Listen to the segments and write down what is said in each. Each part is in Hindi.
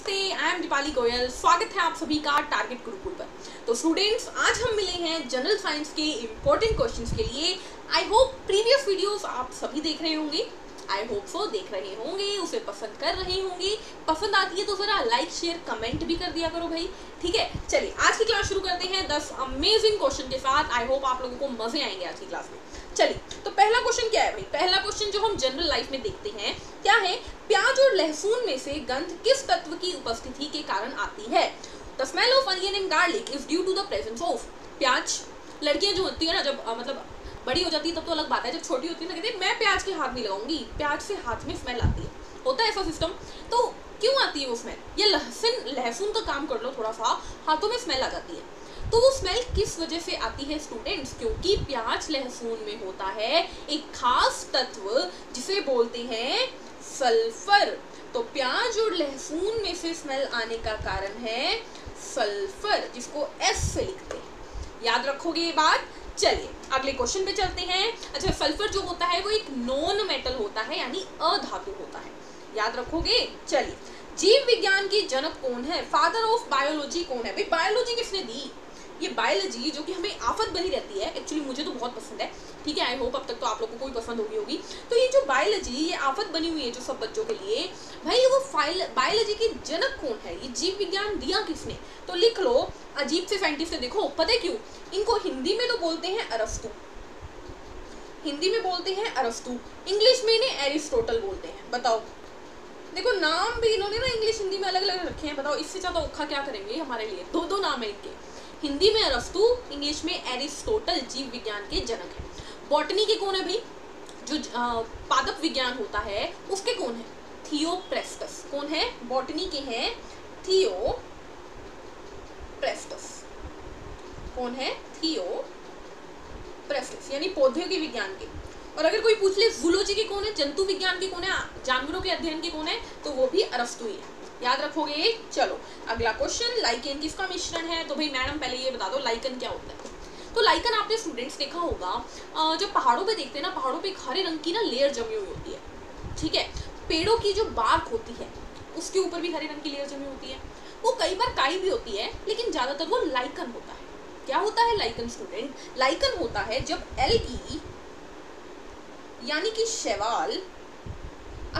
नमस्ते, आई एम दीपाली गोयल। स्वागत है आप सभी का टारगेट गुरुकुल पर। तो स्टूडेंट्स, आज हम मिले हैं जनरल साइंस के इम्पोर्टेंट क्वेश्चंस के लिए। आई होप प्रीवियस वीडियोस आप सभी देख रहे होंगे, आई होप सो देख रहे होंगे, उसे पसंद कर रहे होंगे। पसंद आती है तो ज़रा लाइक शेयर कमेंट भी कर दिया करो भाई, ठीक है। चलिए आज की क्लास शुरू करते हैं 10 अमेजिंग क्वेश्चन के साथ। आई होप आप लोगों को मजे आएंगे आज की क्लास में। चलिए, तो पहला क्वेश्चन क्या है भाई? पहला क्वेश्चन जो हम जनरल लाइफ में देखते हैं क्या है? प्याज और लहसुन में से गंध किस तत्व की उपस्थिति के कारण आती है? The smell of onion and garlic is due to the presence of प्याज। लड़कियां जो होती है ना, जब मतलब बड़ी हो जाती है तब तो अलग बात है, जब छोटी होती है ना कहती है मैं प्याज के हाथ नहीं लगाऊंगी, प्याज से हाथ में स्मेल आती है, होता है ऐसा सिस्टम। तो क्यों आती है वो स्मेल? ये लहसुन का काम कर लो, थोड़ा सा हाथों में स्मेल आ जाती है। तो वो स्मेल किस वजह से आती है स्टूडेंट्स? क्योंकि प्याज लहसुन में होता है एक खास तत्व जिसे बोलते हैं सल्फर। तो प्याज और लहसुन में से स्मेल आने का कारण है सल्फर, जिसको एस से लिखते हैं। याद रखोगे ये बात। चलिए अगले क्वेश्चन पे चलते हैं। अच्छा, सल्फर जो होता है वो एक नॉन मेटल होता है, यानी अधातु होता है, याद रखोगे। चलिए, जीव विज्ञान की जनक कौन है? फादर ऑफ बायोलॉजी कौन है? भाई बायोलॉजी किसने दी? ये बायोलॉजी जो कि हमें आफत बनी रहती है, एक्चुअली मुझे तो बहुत पसंद है, ठीक है। आई होप अब तक तो आप लोगों को भी पसंद होगी। तो ये जो बायोलॉजी ये आफत बनी हुई है जो सब बच्चों के लिए, भाई वो बायोलॉजी की जनक कौन है? ये जीव विज्ञान दिया किसने? तो लिख लो, अजीब से साइंटिस्ट से देखो। पता है क्यों इनको हिंदी में तो बोलते हैं अरस्तु, हिंदी में बोलते हैं अरस्तु, इंग्लिश में इन्हें एरिस्टोटल बोलते हैं। बताओ, देखो नाम भी इन्होंने ना इंग्लिश हिंदी में अलग अलग रखे हैं। बताओ इससे ज़्यादा औखा क्या करेंगे हमारे लिए। दो दो नाम है इनके, हिंदी में अरस्तु, इंग्लिश में एरिस्टोटल। जीव विज्ञान के जनक हैं। बॉटनी के कौन है भाई? जो पादप विज्ञान होता है उसके कौन है? थियोफ्रास्टस। कौन है? बॉटनी के हैं थियोफ्रास्टस। कौन है? थियोफ्रास्टस, यानी पौधे के विज्ञान के। और अगर कोई पूछ ले जूलॉजी के कौन है? जंतु विज्ञान के कौन है? जानवरों के अध्ययन के कौन है? तो वो भी अरस्तु ही है, याद रखोगे। चलो अगला क्वेश्चन, लाइकेन किसका मिश्रण है? तो भाई मैडम पहले ये बता दो लाइकेन क्या होता है। तो लाइकेन आपने स्टूडेंट्स देखा होगा, जब पहाड़ों पे देखते हैं ना, पहाड़ों पे एक हरे रंग की ना लेयर जमी हुई होती है, ठीक है। पेड़ों की जो बार्क होती है उसके ऊपर भी हरे रंग की लेयर जमी होती है, वो कई बार काई भी होती है, लेकिन ज़्यादातर वो लाइकेन होता है। क्या होता है लाइकेन स्टूडेंट? लाइकेन होता है जब एल्गी यानी कि शैवाल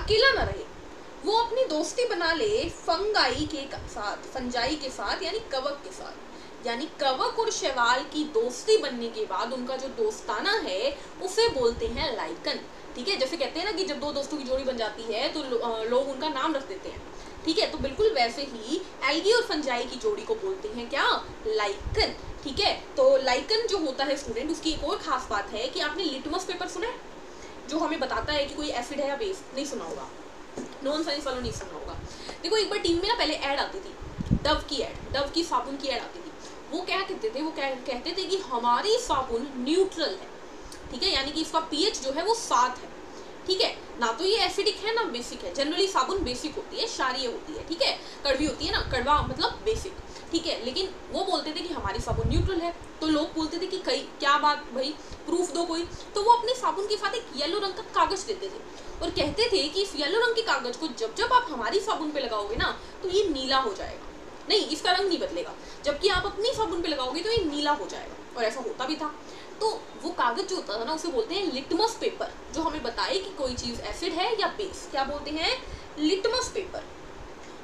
अकेला ना रहे, वो अपनी दोस्ती बना ले फंगाई के साथ, फंजाई के साथ, यानी कवक के साथ। यानी कवक और शैवाल की दोस्ती बनने के बाद उनका जो दोस्ताना है उसे बोलते हैं लाइकेन, ठीक है। जैसे कहते हैं ना कि जब दो दोस्तों की जोड़ी बन जाती है तो लोग उनका नाम रख देते हैं, ठीक है। तो बिल्कुल वैसे ही एल्गी और फंजाई की जोड़ी को बोलते हैं क्या? लाइकेन, ठीक है। तो लाइकेन जो होता है स्टूडेंट, उसकी एक और खास बात है कि आपने लिटमस पेपर सुना है जो हमें बताता है कि कोई एसिड है या बेस? नहीं सुना होगा, नॉन साइंस वालों नहीं सुना होगा। देखो एक बार टीवी में ना पहले ऐड आती थी, डव की साबुन की ऐड आती थी। वो क्या कहते थे? वो कहते थे कि हमारी साबुन न्यूट्रल है, ठीक है, यानी कि इसका पीएच जो है वो 7 है, ठीक है। ना तो ये एसिडिक है ना बेसिक है। जनरली साबुन बेसिक होती है, क्षारीय होती है, ठीक है, कड़वी होती है ना, कड़वा मतलब बेसिक, ठीक है। लेकिन वो बोलते थे कि हमारी साबुन न्यूट्रल है। तो लोग बोलते थे कि कई क्या बात भाई, प्रूफ दो कोई। तो वो अपने साबुन के साथ एक येलो रंग का कागज देते थे और कहते थे कि इस येलो रंग के कागज को जब जब आप हमारी साबुन पे लगाओगे ना तो ये नीला हो जाएगा, नहीं इसका रंग नहीं बदलेगा, जबकि आप अपनी साबुन पे लगाओगे तो ये नीला हो जाएगा। और ऐसा होता भी था। तो वो कागज जो होता था ना उसे बोलते हैं लिटमस पेपर, जो हमें बताए कि कोई चीज़ एसिड है या बेस। क्या बोलते हैं? Litmus paper.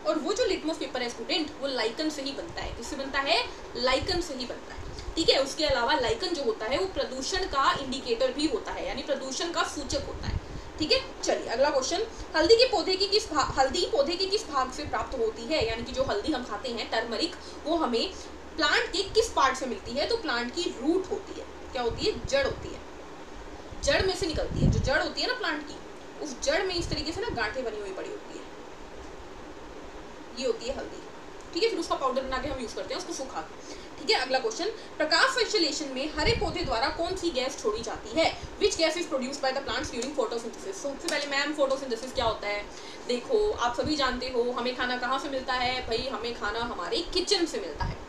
और वो जो लिटमस पेपर है स्टूडेंट वो लाइकेन से ही बनता है। किससे बनता है? लाइकेन से ही बनता है, ठीक है। उसके अलावा लाइकेन जो होता है वो प्रदूषण का इंडिकेटर भी होता है, यानी प्रदूषण का सूचक होता है, ठीक है। चलिए अगला क्वेश्चन, हल्दी पौधे के किस भाग से प्राप्त होती है? यानी कि जो हल्दी हम खाते हैं टर्मरिक, वो हमें प्लांट के किस पार्ट से मिलती है? तो प्लांट की रूट होती है। क्या होती है? जड़ होती है, जड़ में से निकलती है। जो जड़ होती है ना प्लांट की, उस जड़ में इस तरीके से ना गांठें बनी हुई पड़ी होती है, ये होती है हल्दी, ठीक है। फिर उसका पाउडर बना के हम यूज करते हैं उसको सुखा के, ठीक है। अगला क्वेश्चन, प्रकाश संश्लेषण में हरे पौधे द्वारा कौन सी गैस छोड़ी जाती है? Which gas is produced by the plants during photosynthesis? सबसे पहले मैम फोटोसिंथेसिस क्या होता है? देखो आप सभी जानते हो हमें खाना कहाँ से मिलता है? भाई हमें खाना हमारे किचन से मिलता है।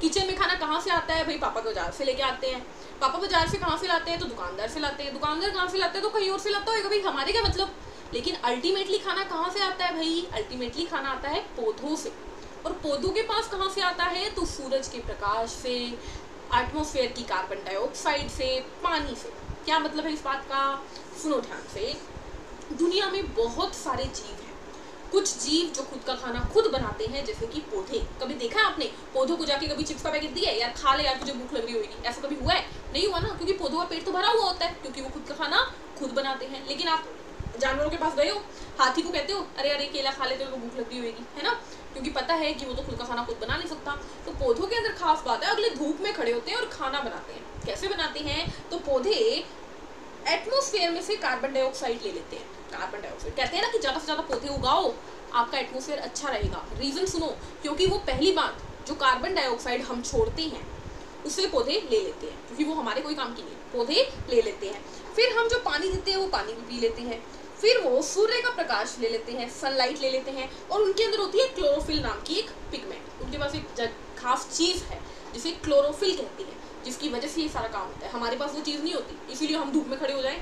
किचन में खाना कहाँ से आता है? भाई पापा बाजार से लेके आते हैं। पापा बाजार से कहाँ से लाते हैं? तो दुकानदार से लाते हैं। दुकानदार कहाँ से लाते हैं? तो कहीं और से लाता होगा। भाई हमारे क्या मतलब, लेकिन अल्टीमेटली खाना कहाँ से आता है भाई? अल्टीमेटली खाना आता है पौधों से। और पौधों के पास कहाँ से आता है? तो सूरज के प्रकाश से, एटमॉस्फेयर की कार्बन डाइऑक्साइड से, पानी से। क्या मतलब है इस बात का? सुनो ध्यान से। दुनिया में बहुत सारे जीव हैं, कुछ जीव जो खुद का खाना खुद बनाते हैं, जैसे कि पौधे। कभी देखा आपने पौधों को जाके कभी चिप्स का पैकेट दिया है यार खा ले यार तुझे भूख लगी हुई नहीं? ऐसा कभी हुआ है? नहीं हुआ ना, क्योंकि पौधों का पेट तो भरा हुआ होता है, क्योंकि वो खुद का खाना खुद बनाते हैं। लेकिन आप जानवरों के पास गए हो, हाथी को कहते हो अरे अरे केला खा ले तो भूख लगी होगी, है ना, क्योंकि पता है कि वो तो खुद का खाना खुद बना नहीं सकता। तो पौधों के अंदर खास बात है, अगले धूप में खड़े होते हैं और खाना बनाते हैं। कैसे बनाते हैं? तो पौधे एटमोसफेयर में से कार्बन डाइऑक्साइड ले लेते हैं। कार्बन डाइऑक्साइड कहते हैं ना कि ज़्यादा से ज़्यादा पौधे उगाओ, आपका एटमोसफेयर अच्छा रहेगा। रीज़न सुनो, क्योंकि वो पहली बात जो कार्बन डाइऑक्साइड हम छोड़ते हैं उससे पौधे ले लेते हैं, क्योंकि वो हमारे कोई काम की नहीं, पौधे ले लेते हैं। फिर हम जो पानी देते हैं वो पानी भी पी लेते हैं, फिर वो सूर्य का प्रकाश ले लेते हैं, सनलाइट ले लेते हैं। और उनके अंदर होती है क्लोरोफिल नाम की एक पिगमेंट, उनके पास एक खास चीज़ है जिसे क्लोरोफिल कहती है, जिसकी वजह से ये सारा काम होता है। हमारे पास वो चीज़ नहीं होती, इसीलिए हम धूप में खड़े हो जाएं।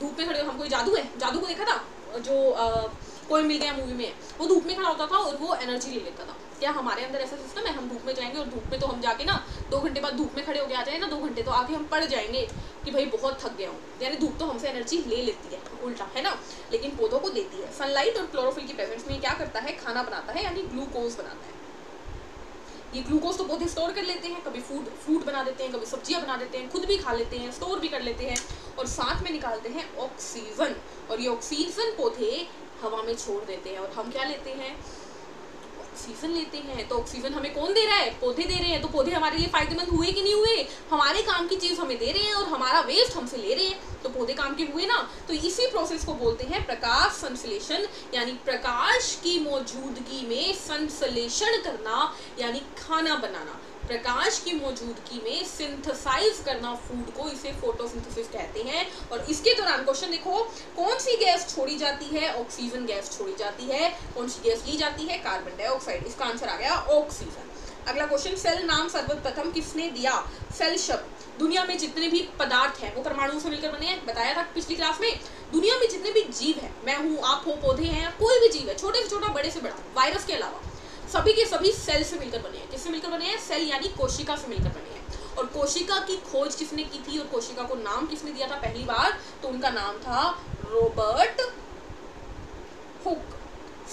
धूप में खड़े हो, हम कोई जादू है, जादू को देखा था जो कोई मिल गया मूवी में, वो धूप में खड़ा होता था और वो एनर्जी ले लेता था। क्या हमारे अंदर ऐसा सिस्टम है? हम धूप में जाएंगे और धूप में तो हम जाके ना 2 घंटे बाद धूप में खड़े होकर आ जाए ना, 2 घंटे तो आके हम पड़ जाएंगे कि भाई बहुत थक गया हूँ, यानी धूप तो हमसे एनर्जी ले लेती है, उल्टा है ना, लेकिन पौधों को देती है। सनलाइट और क्लोरोफिल की प्रेजेंस में क्या करता है? खाना बनाता है, यानी ग्लूकोज बनाता है। ये ग्लूकोज तो पौधे स्टोर कर लेते हैं, कभी फ्रूट बना देते हैं, कभी सब्जियां बना देते हैं, खुद भी खा लेते हैं, स्टोर भी कर लेते हैं, और साथ में निकालते हैं ऑक्सीजन। और ये ऑक्सीजन पौधे हवा में छोड़ देते हैं। और हम क्या लेते हैं? ऑक्सीजन लेते हैं। तो ऑक्सीजन हमें कौन दे रहा है? पौधे दे रहे हैं। तो पौधे हमारे लिए फ़ायदेमंद हुए कि नहीं हुए? हमारे काम की चीज़ हमें दे रहे हैं और हमारा वेस्ट हमसे ले रहे हैं, तो पौधे काम के हुए ना। तो इसी प्रोसेस को बोलते हैं प्रकाश संश्लेषण, यानी प्रकाश की मौजूदगी में संश्लेषण करना, यानी खाना बनाना। प्रकाश की मौजूदगी में सिंथेसाइज करना फूड को, इसे फोटोसिंथेसिस कहते हैं। और इसके दौरान क्वेश्चन देखो, कौन सी गैस छोड़ी जाती है? ऑक्सीजन गैस छोड़ी जाती है। कौन सी गैस ली जाती है? Carbon dioxide. इसका आंसर आ गया ऑक्सीजन। अगला क्वेश्चन, सेल नाम सर्वप्रथम किसने दिया? सेल शब्द दुनिया में जितने भी पदार्थ हैं वो परमाणु से मिलकर बने हैं, बताया था पिछली क्लास में। दुनिया में जितने भी जीव हैं, मैं हूँ, आप हो, पौधे हैं, कोई भी जीव है, छोटे से छोटा, बड़े से बड़ा, वायरस के अलावा सभी के सभी सेल से मिलकर बने हैं। किससे मिलकर बने हैं? सेल यानी कोशिका से मिलकर बने हैं। और कोशिका की खोज किसने की थी और कोशिका को नाम किसने दिया था पहली बार? तो उनका नाम था रॉबर्ट हुक।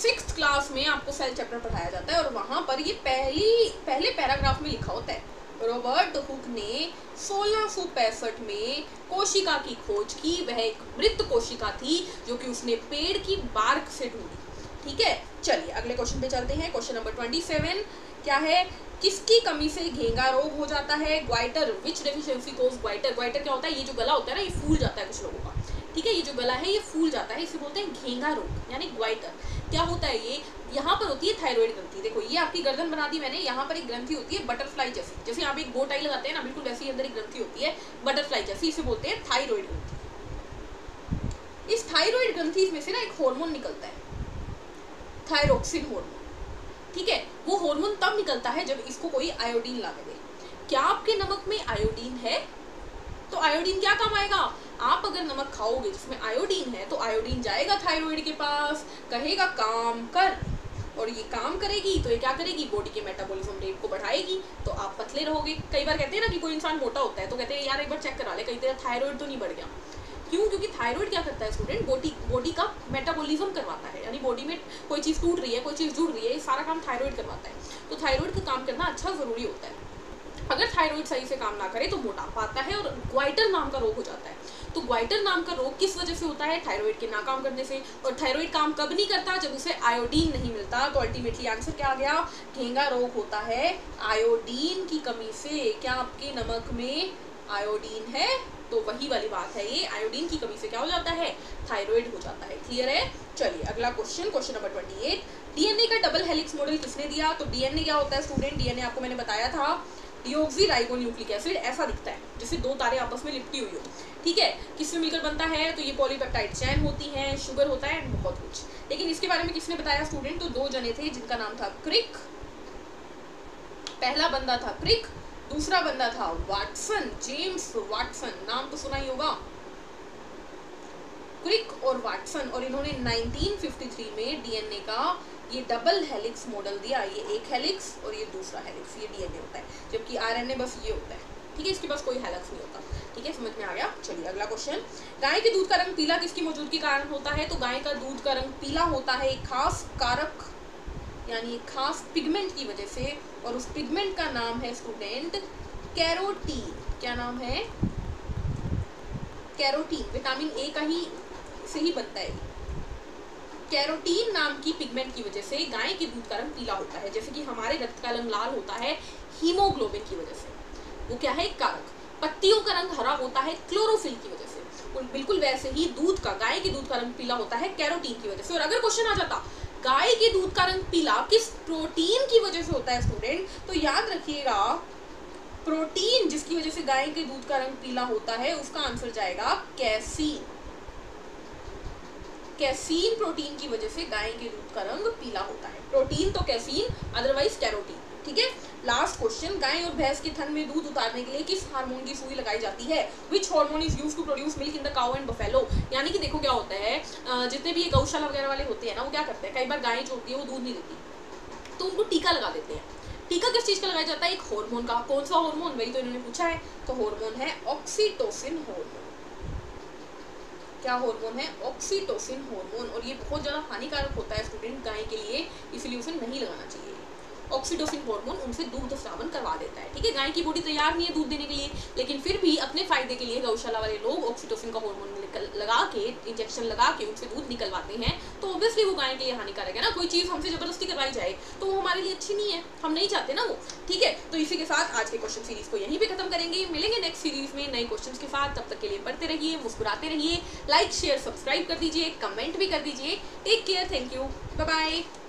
6th क्लास में आपको सेल चैप्टर पढ़ाया जाता है और वहाँ पर ये पहले पैराग्राफ में लिखा होता है, रॉबर्ट हुक ने 1665 में कोशिका की खोज की। वह एक मृत कोशिका थी जो कि उसने पेड़ की बार्क से ढूंढी। ठीक है, चलिए अगले क्वेश्चन पे चलते हैं। क्वेश्चन नंबर 27 क्या है? किसकी कमी से घेंगा रोग हो जाता है? Goitre. Which deficiency cause goitre? Goitre क्या होता है? ये जो गला होता है ना, ये फूल जाता है कुछ लोगों का। ठीक है, ये जो गला है ये फूल जाता है, इसे बोलते हैं घेंगा रोग यानी ग्वाइटर। क्या होता है ये? यहाँ पर होती है थायराइड ग्रंथि। देखो ये आपकी गर्दन बना दी मैंने, यहाँ पर एक ग्रंथि होती है बटरफ्लाई जैसी, जैसे यहाँ पे एक बोटाई लगाते हैं ना, बिल्कुल वैसी अंदर एक ग्रंथि होती है बटरफ्लाई जैसी, इसे बोलते हैं थायराइड ग्रंथि। इस थायराइड ग्रंथि में से ना एक हॉर्मोन निकलता है, थायरोक्सिन हार्मोन। ठीक है, वो हार्मोन तब निकलता है जब इसको कोई आयोडीन लगा दे। क्या आपके नमक में आयोडीन है? तो आयोडीन क्या काम आएगा? आप अगर नमक खाओगे जिसमें आयोडीन है तो आयोडीन जाएगा थायराइड के पास, कहेगा काम कर, और ये काम करेगी तो ये क्या करेगी? बॉडी के मेटाबॉलिज्म रेट को बढ़ाएगी, तो आप पतले रहोगे। कई बार कहते हैं ना कि कोई इंसान मोटा होता है तो कहते हैं यार एक बार चेक करा ले कहीं तेरा थायराइड तो नहीं बढ़ गया। क्यों? क्योंकि थायराइड क्या करता है स्टूडेंट? बॉडी का मेटाबॉलिज्म करवाता है, यानी बॉडी में कोई चीज़ टूट रही है, कोई चीज़ जुड़ रही है, ये सारा काम थायराइड करवाता है। तो थायराइड का काम करना अच्छा ज़रूरी होता है। अगर थायराइड सही से काम ना करे तो मोटापा आता है और ग्वाइटर नाम का रोग हो जाता है। तो ग्वाइटर नाम का रोग किस वजह से होता है? थायराइड के ना काम करने से। और थायराइड काम कब नहीं करता? जब उसे आयोडीन नहीं मिलता। तो अल्टीमेटली आंसर क्या आ गया? घेंगा रोग होता है आयोडीन की कमी से। क्या आपके नमक में आयोडीन है? तो वही वाली बात है, ये आयोडीन की कमी से क्या हो जाता है? थायराइड हो जाता है। क्लियर है? चलिए अगला क्वेश्चन, क्वेश्चन नंबर 28, डीएनए का डबल हेलिक्स मॉडल किसने दिया? तो डीएनए क्या होता है स्टूडेंट? डीएनए आपको मैंने बताया था डिओक्सी राइबो न्यूक्लिक एसिड ऐसा दिखता है, जैसे 2 तारे आपस में लिपटी हुई हो। ठीक है, किसमें मिलकर बनता है? तो ये पॉलीपेप्टाइड चैन होती है, शुगर होता है, एंड बहुत कुछ। लेकिन इसके बारे में किसने बताया स्टूडेंट? तो 2 जने थे जिनका नाम था क्रिक, पहला बंदा था क्रिक, दूसरा बंदा था वाटसन, जेम्स वाटसन। नाम तो सुना ही होगा, क्रिक और वाटसन, और इन्होंने 1953 में डीएनए का ये डबल हेलिक्स मॉडल दिया, ये एक हेलिक्स और ये दूसरा हेलिक्स, ये डीएनए होता है, जबकि आरएनए बस ये होता है, ठीक है, इसके पास कोई हेलिक्स नहीं होता, ठीक है, समझ में आ गया। चलिए अगला क्वेश्चन, गाय के दूध का रंग पीला किसकी मौजूदगी कारण होता है? तो गाय का दूध का रंग पीला होता है एक खास कारक यानी खास पिगमेंट की वजह से, और उस पिगमेंट का नाम है स्टूडेंट कैरोटीन। क्या नाम है? कैरोटीन। विटामिन ए का ही से ही बनता है। कैरोटीन नाम की पिगमेंट की वजह से गाय के दूध का रंग पीला होता है, जैसे कि हमारे रक्त का रंग लाल होता है हीमोग्लोबिन की वजह से, वो क्या है? कारक। पत्तियों का रंग हरा होता है क्लोरोफिल की वजह से, और बिल्कुल वैसे ही दूध का, गाय के दूध का रंग पीला होता है कैरोटीन की वजह से। और अगर क्वेश्चन आ जाता गाय के दूध का रंग पीला किस प्रोटीन की वजह से होता है स्टूडेंट, तो याद रखिएगा प्रोटीन जिसकी वजह से गाय के दूध का रंग पीला होता है उसका आंसर जाएगा कैसीन। कैसीन प्रोटीन की वजह से गाय के दूध का रंग पीला होता है। प्रोटीन तो कैसीन, अदरवाइज कैरोटीन, ठीक है। लास्ट क्वेश्चन, गाय और भैंस के थन में दूध उतारने के लिए किस हार्मोन की सुई लगाई जाती है? Which hormone is used to produce milk in the cow and buffalo. यानी कि देखो क्या होता है, जितने भी ये गौशाला वगैरह वाले होते हैं ना, वो क्या करते हैं, कई बार गाय जो होती है वो दूध नहीं देती तो उनको टीका लगा देते हैं। टीका किस चीज़ का लगाया जाता है? एक हार्मोन का। कौन सा हार्मोन? वही तो इन्होंने पूछा है, तो हार्मोन है ऑक्सीटोसिन हार्मोन। क्या हार्मोन है? Oxytocin hormone. और ये बहुत ज़्यादा हानिकारक होता है स्टूडेंट गाय के लिए, इसलिए उसे नहीं लगाना चाहिए। ऑक्सीटोसिन हार्मोन उनसे दूध स्रावन करवा देता है, ठीक है। गाय की बॉडी तैयार नहीं है दूध देने के लिए, लेकिन फिर भी अपने फायदे के लिए गौशाला वाले लोग ऑक्सीटोसिन का हार्मोन लगा के, इंजेक्शन लगा के उनसे दूध निकलवाते हैं, तो ऑब्वियसली वो गाय के लिए हानिकारक है ना। कोई चीज़ हमसे ज़बरदस्ती करवाई जाए तो वो हमारे लिए अच्छी नहीं है, हम नहीं चाहते ना वो, ठीक है। तो इसी के साथ आज के क्वेश्चन सीरीज़ को यहीं पे खत्म करेंगे। मिलेंगे नेक्स्ट सीरीज़ में नए क्वेश्चंस के साथ, तब तक के लिए पढ़ते रहिए, मुस्कुराते रहिए, लाइक शेयर सब्सक्राइब कर दीजिए, कमेंट भी कर दीजिए। Take care, thank you, bye bye.